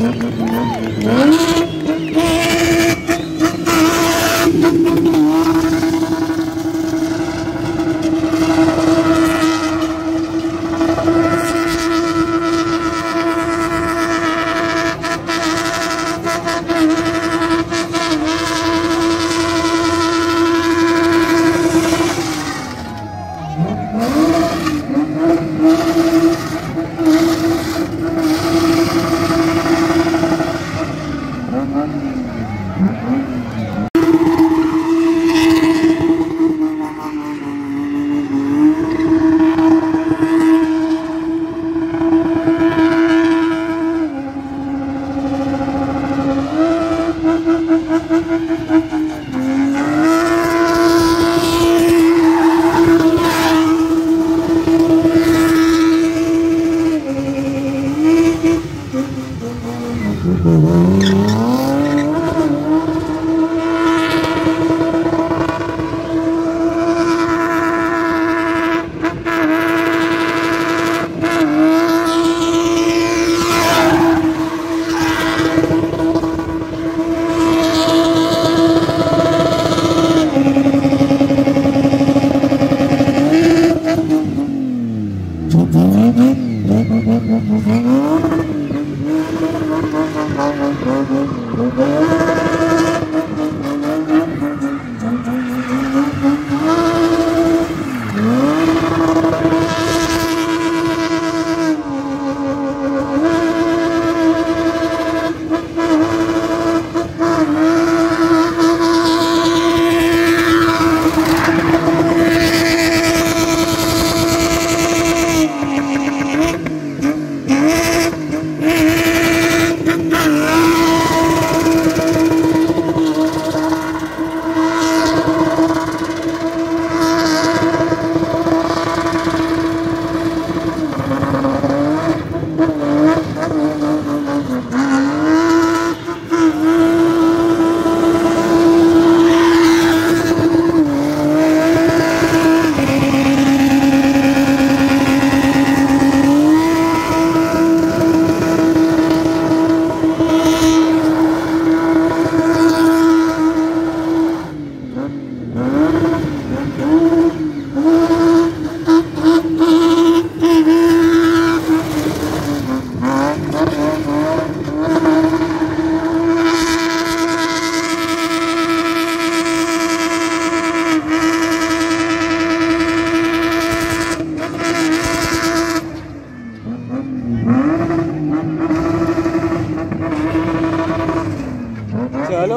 Hello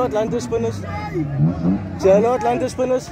Atlantis Spinners. Say hello Atlantis Spinners.